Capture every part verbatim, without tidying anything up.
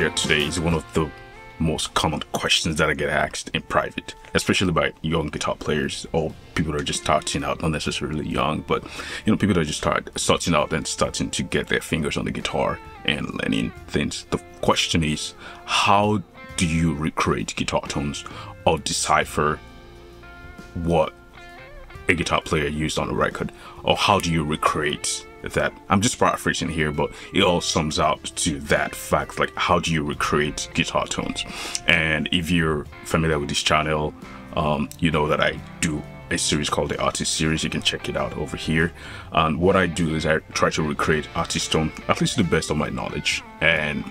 share today is one of the most common questions that I get asked in private, especially by young guitar players or people that are just starting out, not necessarily young, but you know, people that are just start starting out and starting to get their fingers on the guitar and learning things. The question is, how do you recreate guitar tones or decipher what a guitar player used on a record, or how do you recreate that? I'm just paraphrasing here, but it all sums out to that fact, like how do you recreate guitar tones? And if you're familiar with this channel, um, you know that I do a series called the Artist Series. You can check it out over here. And what I do is I try to recreate artist tone, at least to the best of my knowledge and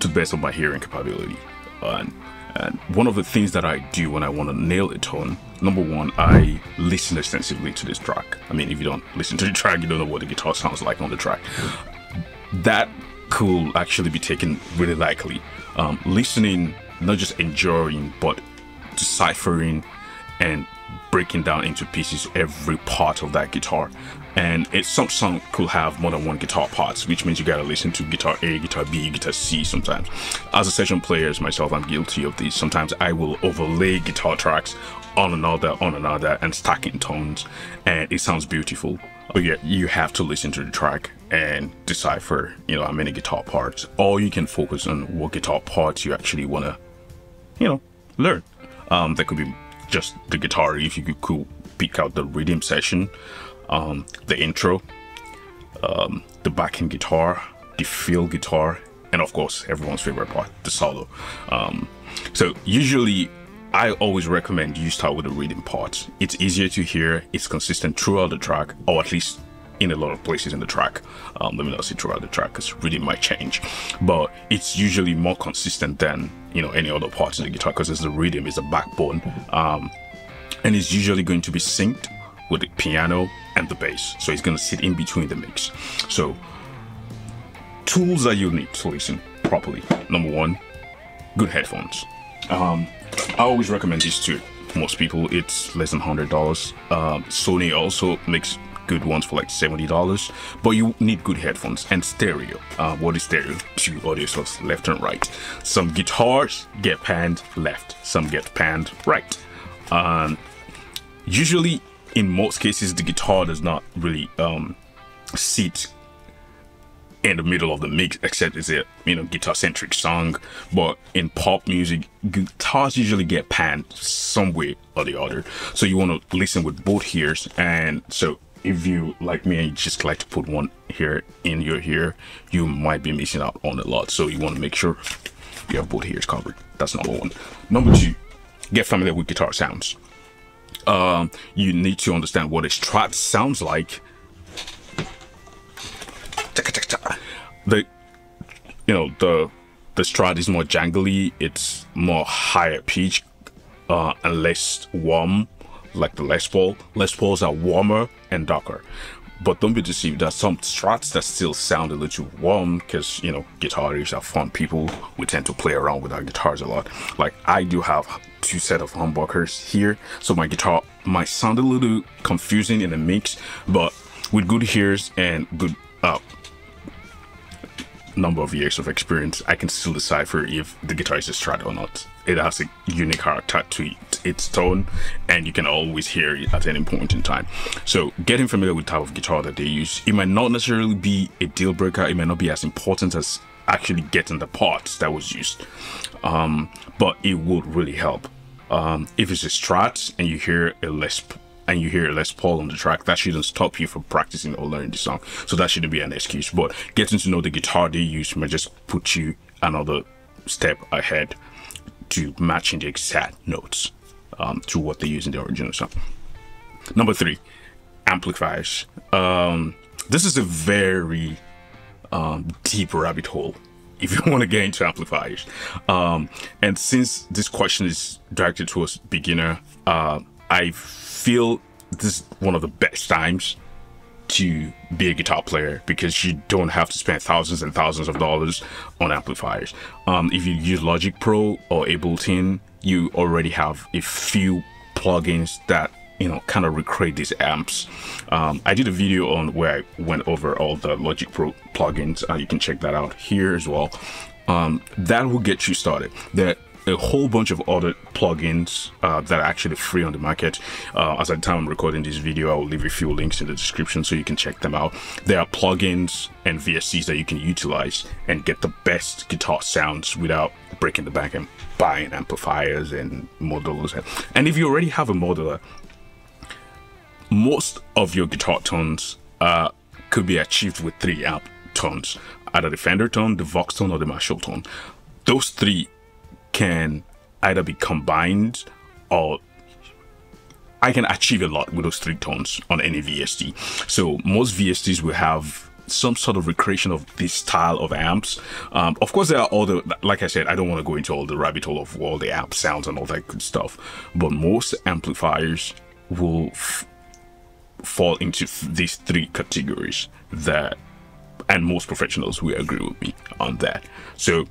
to the best of my hearing capability. And And one of the things that I do when I want to nail a tone, number one, I listen extensively to this track. I mean, if you don't listen to the track, you don't know what the guitar sounds like on the track. That could actually be taken really likely. Um, listening, not just enjoying, but deciphering and breaking down into pieces every part of that guitar. And it's, some song could have more than one guitar parts, which means you gotta listen to guitar A, guitar B, guitar C sometimes. As a session player myself, I'm guilty of this. Sometimes I will overlay guitar tracks on another, on another, and stacking tones, and it sounds beautiful. But yeah, you have to listen to the track and decipher, you know, how many guitar parts, or you can focus on what guitar parts you actually wanna, you know, learn. Um, that could be just the guitar, if you could pick out the rhythm session, um, the intro, um, the backing guitar, the fill guitar, and of course everyone's favorite part, the solo. Um, so usually I always recommend you start with the rhythm part. It's easier to hear, it's consistent throughout the track, or at least in a lot of places in the track. Um, let me not say throughout the track because rhythm might change, but it's usually more consistent than, you know, any other parts in the guitar, because it's the rhythm, is the backbone, um, and it's usually going to be synced with the piano and the bass, so it's going to sit in between the mix. So tools that you need to listen properly: number one, good headphones. um, I always recommend these to most people. It's less than one hundred dollars. um, Sony also makes good ones for like seventy dollars, but you need good headphones and stereo. Uh, what is stereo? Two audio sources, left and right. Some guitars get panned left, some get panned right. Um, usually, in most cases, the guitar does not really um, sit in the middle of the mix, except it's a, you know, guitar-centric song. But in pop music, guitars usually get panned some way or the other. So you want to listen with both ears, and so if you like me and you just like to put one ear in your ear, you might be missing out on a lot. So you want to make sure you have both ears covered. That's number one. Number two, get familiar with guitar sounds. Um, you need to understand what a strat sounds like. The, you know, the the strat is more jangly. It's more higher pitch uh, and less warm. Like the Les Paul. Les Pauls are warmer and darker, but don't be deceived, there's some strats that still sound a little warm, because, you know, guitarists are fun people. We tend to play around with our guitars a lot. Like, I do have two set of humbuckers here, so my guitar might sound a little confusing in the mix, but with good ears and good uh, number of years of experience, I can still decipher if the guitar is a strat or not. It has a unique character to it, its tone, and you can always hear it at any point in time. So getting familiar with the type of guitar that they use, it might not necessarily be a deal breaker. It might not be as important as actually getting the parts that was used, um, but it would really help. Um, if it's a strat and you hear a Les and you hear a Les Paul on the track, that shouldn't stop you from practicing or learning the song. So that shouldn't be an excuse, but getting to know the guitar they use might just put you another step ahead to matching the exact notes um, to what they use in the original song. Number three, amplifiers. Um, this is a very um, deep rabbit hole if you want to get into amplifiers. Um, and since this question is directed towards beginner, uh, I feel this is one of the best times to be a guitar player, because you don't have to spend thousands and thousands of dollars on amplifiers. Um, if you use Logic Pro or Ableton, you already have a few plugins that, you know, kind of recreate these amps. Um, I did a video on where I went over all the Logic Pro plugins. Uh, you can check that out here as well. um, that will get you started. There are a whole bunch of other plugins uh, that are actually free on the market. Uh, as at the time I'm recording this video, I will leave a few links in the description so you can check them out. There are plugins and V S Cs that you can utilize and get the best guitar sounds without breaking the bank and buying amplifiers and modulars. And if you already have a modular, most of your guitar tones uh, could be achieved with three amp tones, either the Fender tone, the Vox tone, or the Marshall tone. Those three can either be combined, or I can achieve a lot with those three tones on any V S T. So most V S Ts will have some sort of recreation of this style of amps. Um, of course, there are all the, like I said, I don't want to go into all the rabbit hole of all the amp sounds and all that good stuff, but most amplifiers will f fall into these three categories, that and most professionals will agree with me on that. So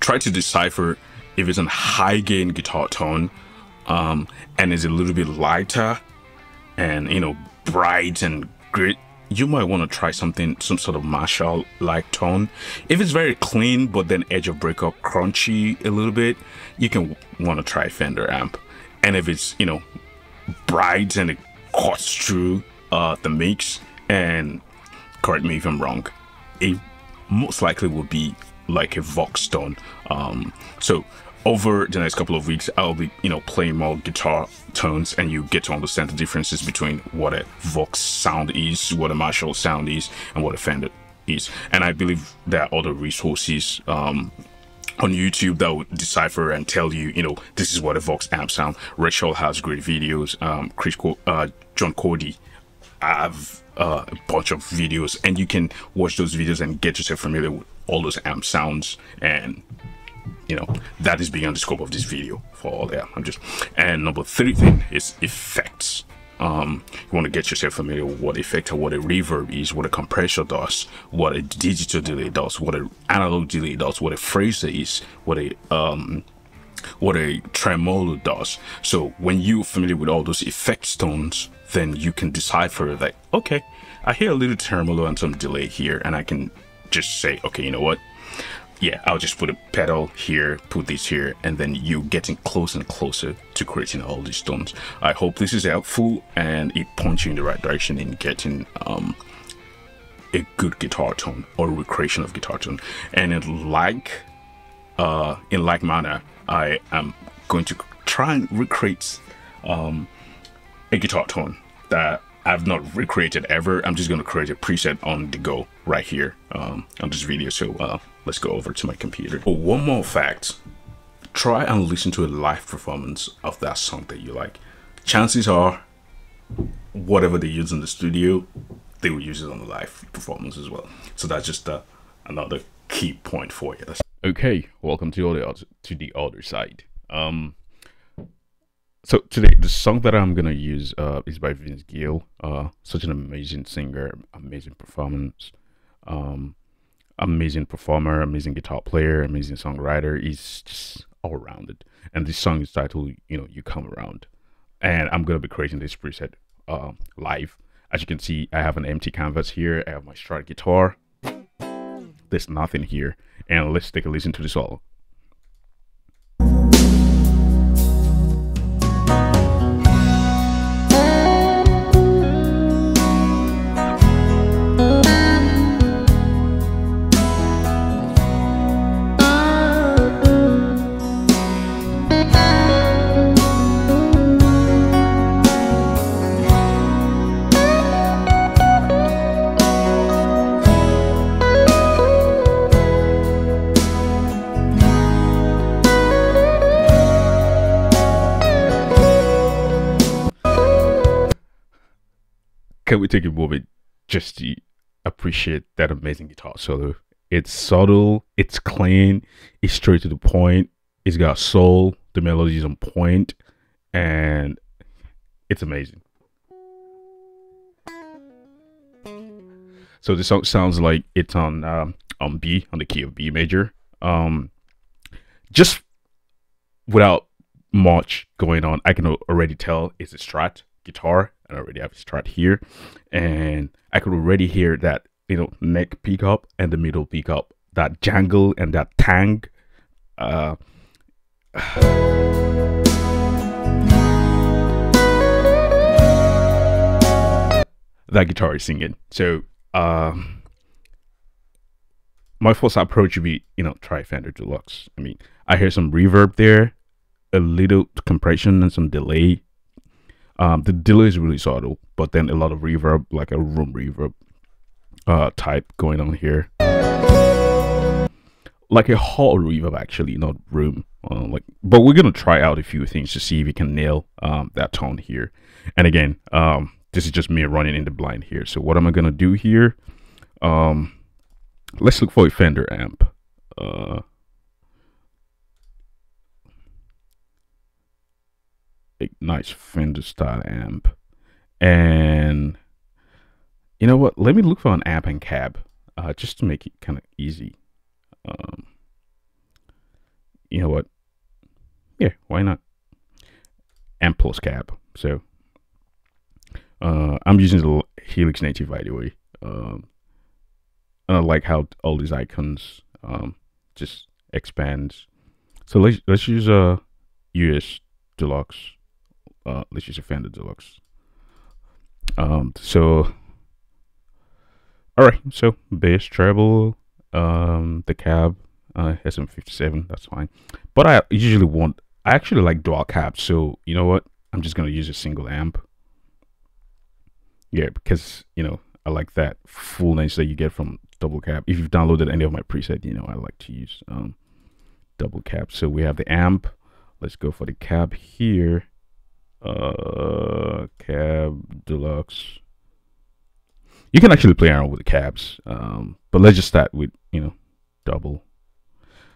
try to decipher if it's a high gain guitar tone um and is a little bit lighter and, you know, bright and grit, you might want to try something, some sort of Marshall like tone. If it's very clean but then edge of breakup, crunchy a little bit, you can want to try Fender amp. And if it's, you know, bright and it cuts through uh, the mix, and correct me if I'm wrong, it most likely will be like a Vox tone. Um, so over the next couple of weeks, I'll be, you know, playing more guitar tones, and you get to understand the differences between what a Vox sound is, what a Marshall sound is, and what a Fender is. And I believe there are other resources um, on YouTube that will decipher and tell you, you know, this is what a Vox amp sound. Rachel has great videos. Um, Chris Co, uh, John Cordy, I have uh, a bunch of videos, and you can watch those videos and get yourself familiar with all those amp sounds. And, you know, that is beyond the scope of this video for all that. I'm just, and number three thing is effects. Um, you want to get yourself familiar with what effect or what a reverb is, what a compressor does, what a digital delay does, what an analog delay does, what a phaser is, what a um, what a tremolo does. So when you're familiar with all those effects tones, then you can decipher that, okay, I hear a little tremolo and some delay here, and I can just say, okay, you know what? Yeah, I'll just put a pedal here, put this here, and then you're getting closer and closer to creating all these tones. I hope this is helpful and it points you in the right direction in getting um, a good guitar tone or recreation of guitar tone. And in like, uh, in like manner, I am going to try and recreate um, a guitar tone that I've not recreated ever. I'm just going to create a preset on the go right here um, on this video. So uh, let's go over to my computer. Oh, one more fact. Try and listen to a live performance of that song that you like. Chances are, whatever they use in the studio, they will use it on the live performance as well. So that's just uh, another key point for you. That's okay, welcome to the other, to the other side. Um, so today, the song that I'm gonna use uh, is by Vince Gill. Uh, such an amazing singer, amazing performance, um, amazing performer, amazing guitar player, amazing songwriter. He's just all rounded. And this song is titled, you know, You Come Around. And I'm gonna be creating this preset uh, live. As you can see, I have an empty canvas here. I have my Strat guitar. There's nothing here, and let's take a listen to the solo. Can we take a moment just to appreciate that amazing guitar solo? It's subtle, it's clean, it's straight to the point, it's got soul, the melody is on point, and it's amazing. So the song sounds like it's on um, on B, on the key of B major. Um, just without much going on, I can already tell it's a Strat guitar. I already have a Strat here, and I could already hear that, you know, neck pickup and the middle pickup that jangle and that tang. Uh, that guitar is singing. So um, my first approach would be, you know, try Fender Deluxe. I mean, I hear some reverb there, a little compression and some delay. Um, the delay is really subtle, but then a lot of reverb, like a room reverb uh, type going on here. Like a hall reverb, actually, not room. Uh, like, but we're gonna try out a few things to see if we can nail um, that tone here. And again, um, this is just me running in the blind here. So what am I gonna do here? Um, let's look for a Fender amp. Uh, A nice Fender style amp, and you know what, let me look for an amp and cab, uh, just to make it kind of easy. Um, you know what, yeah, why not? Amp plus cab. So uh, I'm using the Helix Native, by the way. um, I like how all these icons um, just expands. So let's, let's use a uh, U S Deluxe. Uh, let's use a Fender Deluxe. Um, so, all right. So bass, treble, um, the cab, uh, S M fifty-seven. That's fine. But I usually want. I actually like dual cabs. So you know what? I'm just gonna use a single amp. Yeah, because you know I like that fullness that you get from double cab. If you've downloaded any of my presets, you know I like to use um, double cab. So we have the amp. Let's go for the cab here. Uh, cab Deluxe. You can actually play around with the cabs, um, but let's just start with, you know, double.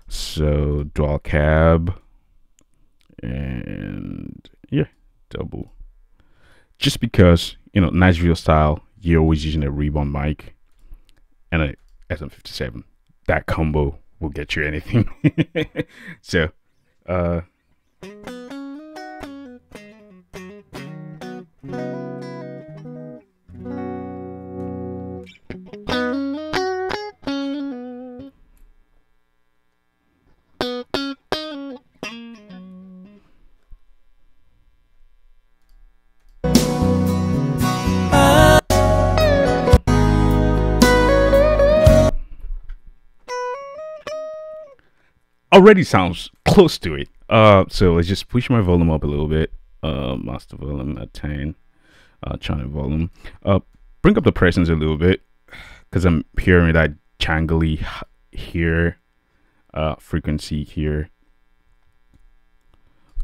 So dual cab, and yeah, double. Just because, you know, Nashville style, you're always using a Reborn mic and a S M fifty-seven. That combo will get you anything. So, uh, already sounds close to it. Uh, so let's just push my volume up a little bit. Uh, master volume at ten, uh, channel volume. Uh, bring up the presence a little bit, because I'm hearing that jangly here, uh, frequency here.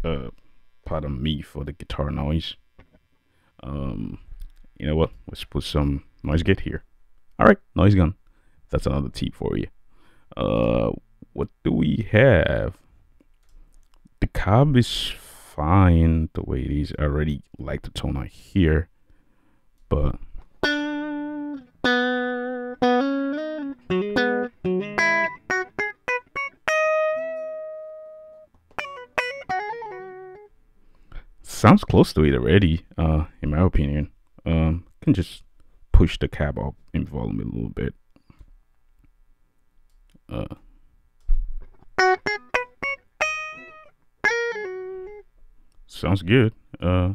Uh, pardon me for the guitar noise. Um, you know what? Let's put some noise gate here. All right, noise gone. That's another tip for you. Uh, what do we have? The cab is fine the way it is. I already like the tone out here, but sounds close to it already, uh, in my opinion. Um, can just push the cab up in volume a little bit. Uh, Sounds good. Uh,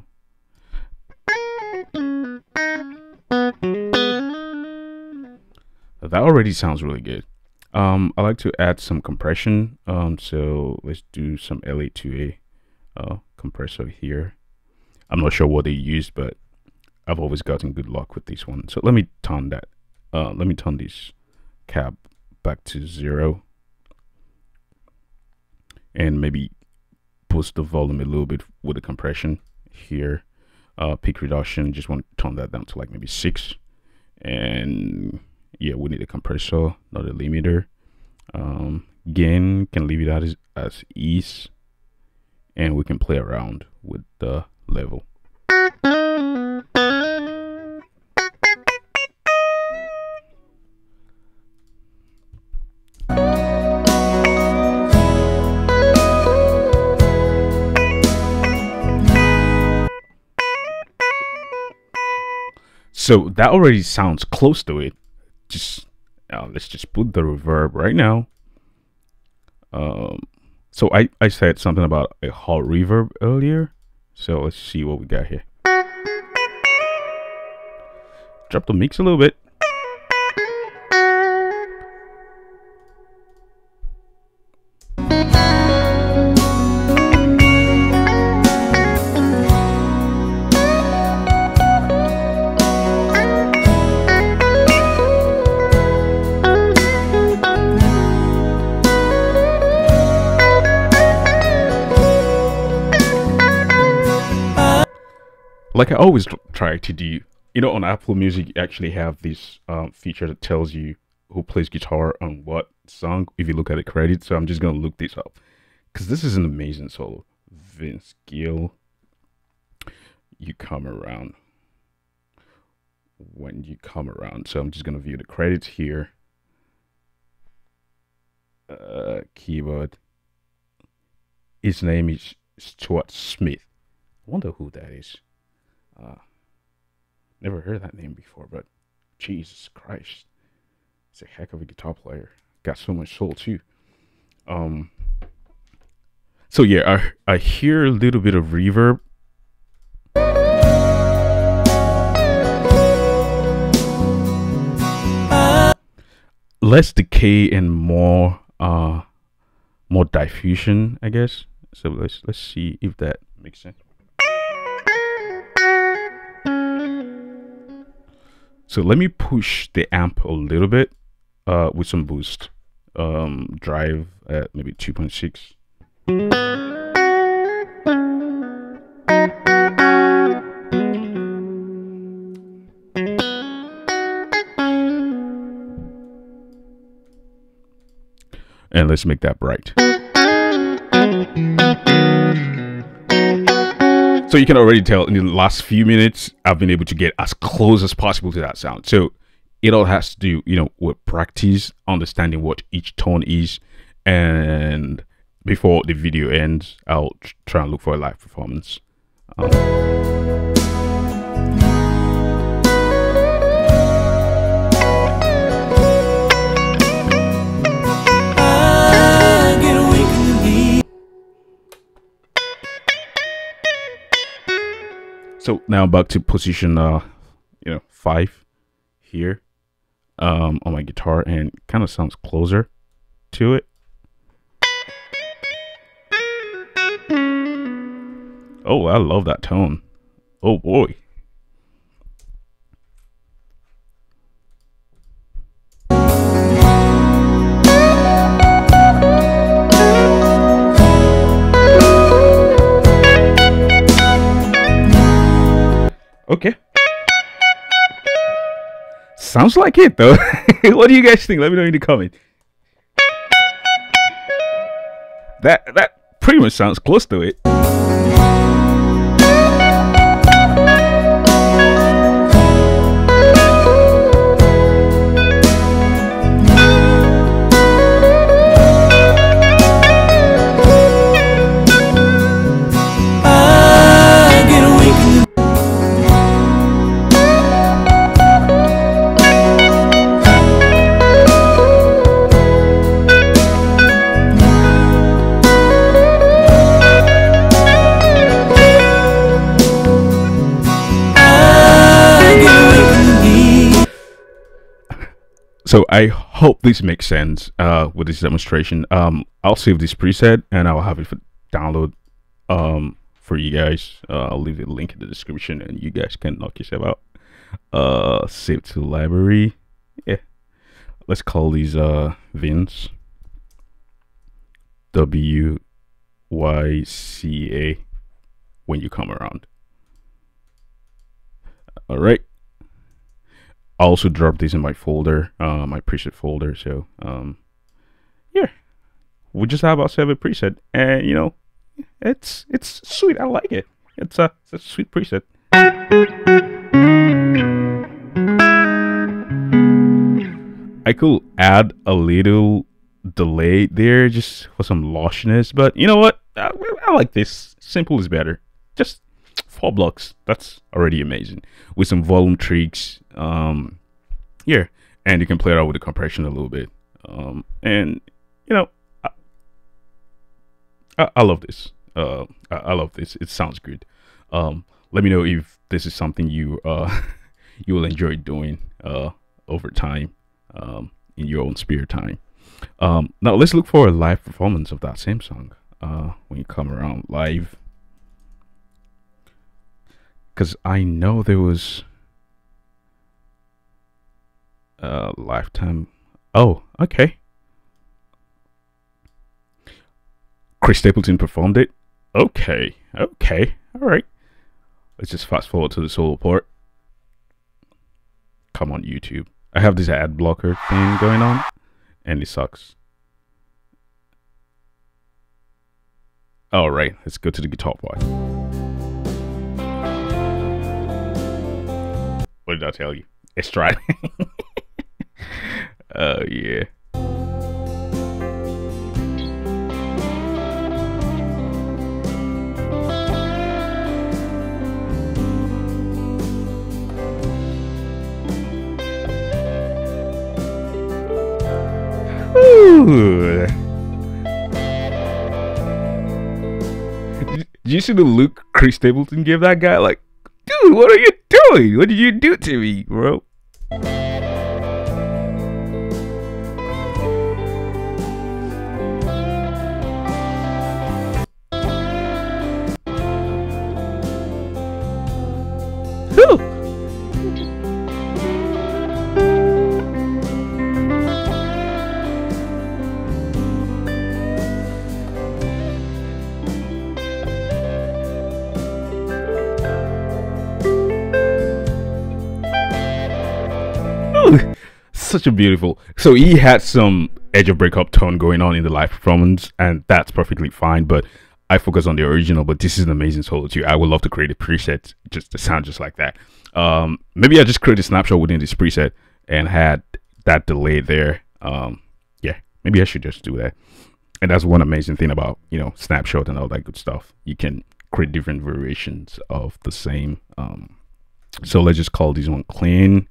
that already sounds really good. Um, I like to add some compression. Um, so let's do some L A two A uh, compressor here. I'm not sure what they used, but I've always gotten good luck with this one. So let me turn that. Uh, let me turn this cab back to zero, and maybe boost the volume a little bit with the compression here. Uh, peak reduction, just want to turn that down to like maybe six. And yeah, we need a compressor, not a limiter. Um, gain, can leave it as, as is. And we can play around with the level. So that already sounds close to it. Just Now let's just put the reverb right now. Um, so I, I said something about a hall reverb earlier. So let's see what we got here. Drop the mix a little bit. Like I always try to do, you know, on Apple Music, you actually have this um, feature that tells you who plays guitar on what song, if you look at the credits. So I'm just going to look this up because this is an amazing solo. Vince Gill, You Come Around. When You Come Around. So I'm just going to view the credits here. Uh, keyboard. His name is Stuart Smith. I wonder who that is. Uh, never heard that name before, but Jesus Christ, it's a heck of a guitar player. Got so much soul too. Um, so yeah, I, I hear a little bit of reverb. Less decay and more, uh, more diffusion, I guess. So let's, let's see if that makes sense. So let me push the amp a little bit uh, with some boost. Um, drive at maybe two point six. And let's make that bright. So you can already tell in the last few minutes, I've been able to get as close as possible to that sound. So it all has to do, you know, with practice, understanding what each tone is. And before the video ends, I'll try and look for a live performance. Um, So now back to position, uh, you know, five here um, on my guitar, and kind of sounds closer to it. Oh, I love that tone. Oh boy. Okay. Sounds like it though. What do you guys think? Let me know in the comments. That that pretty much sounds close to it. So I hope this makes sense uh, with this demonstration. Um, I'll save this preset and I'll have it for download um, for you guys. Uh, I'll leave the link in the description and you guys can knock yourself out. Uh, save to library. Yeah. Let's call these uh, Vince. W Y C A. When You Come Around. All right. I also dropped this in my folder, uh, my preset folder. So, um, yeah, we just have our seven preset, and you know, it's it's sweet. I like it. It's a, it's a sweet preset. I could add a little delay there just for some lushness, but you know what? I, I like this. Simple is better. Just four blocks. That's already amazing. With some volume tricks. Um, yeah, and you can play it out with the compression a little bit. Um, and you know, I, I, I love this. Uh, I, I love this. It sounds good. Um, let me know if this is something you uh, you will enjoy doing uh, over time um, in your own spare time. Um, now let's look for a live performance of that same song uh, when you come around live, because I know there was a lifetime. Oh, okay. Chris Stapleton performed it. Okay, okay, all right. Let's just fast forward to the solo part. Come on, YouTube. I have this ad blocker thing going on, and it sucks. All right, let's go to the guitar part. What did I tell you? Let's try. Oh, yeah. Ooh. Did you see the look Chris Stapleton gave that guy? Like, dude, what are you doing? What did you do to me, bro? Such a beautiful. So he had some edge of breakup tone going on in the live performance, and that's perfectly fine, but I focus on the original. But this is an amazing solo too. I would love to create a preset just to sound just like that. Um maybe I just create a snapshot within this preset and had that delay there. Um yeah, maybe I should just do that. And that's one amazing thing about, you know, snapshot and all that good stuff. You can create different variations of the same. Um so let's just call this one clean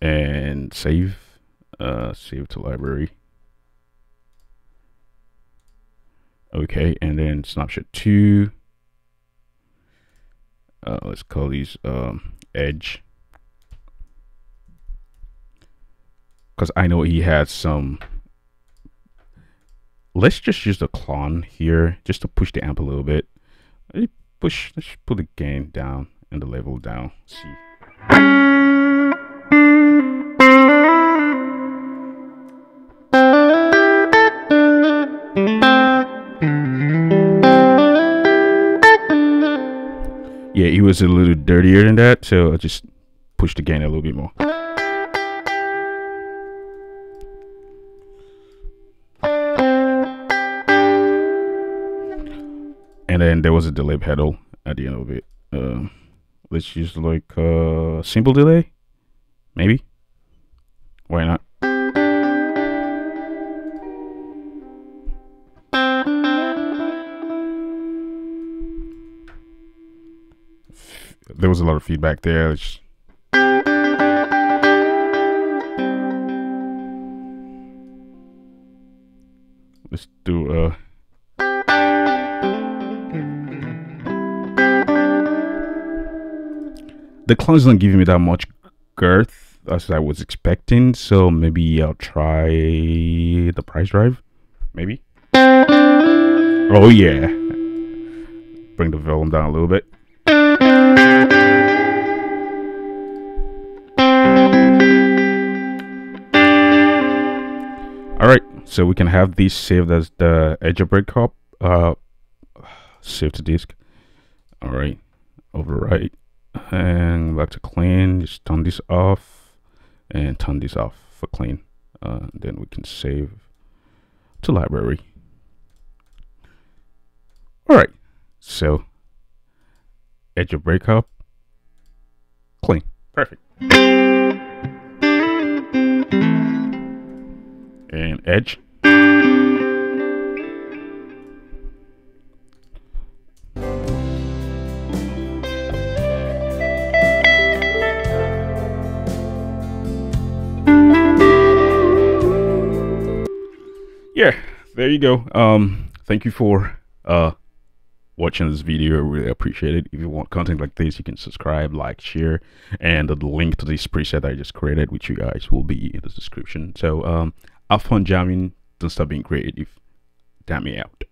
and save. Uh save to library. Okay, and then snapshot two. Uh let's call these um edge, because I know he has some. Let's just use the clone here just to push the amp a little bit. Let's push let's put the gain down and the level down. Let's see. Yeah, he was a little dirtier than that, so I just pushed the gain a little bit more. And then there was a delay pedal at the end of it. Um, let's use like a uh, simple delay, maybe. Why not? There was a lot of feedback there. Just... Let's do a. Uh... The clones don't give me that much girth as I was expecting, so maybe I'll try the prize drive. Maybe. Oh yeah. Bring the volume down a little bit. So we can have these saved as the edge of breakup. Uh, save to disk. All right, overwrite and back to clean. Just turn this off and turn this off for clean. Uh, then we can save to library. All right, so edge of breakup, clean, perfect. And edge. there you go. Um, thank you for uh, watching this video. I really appreciate it. If you want content like this, you can subscribe, like, share, and the link to this preset I just created with you guys will be in the description. So um, have fun jamming. Don't stop being creative. Damn me out.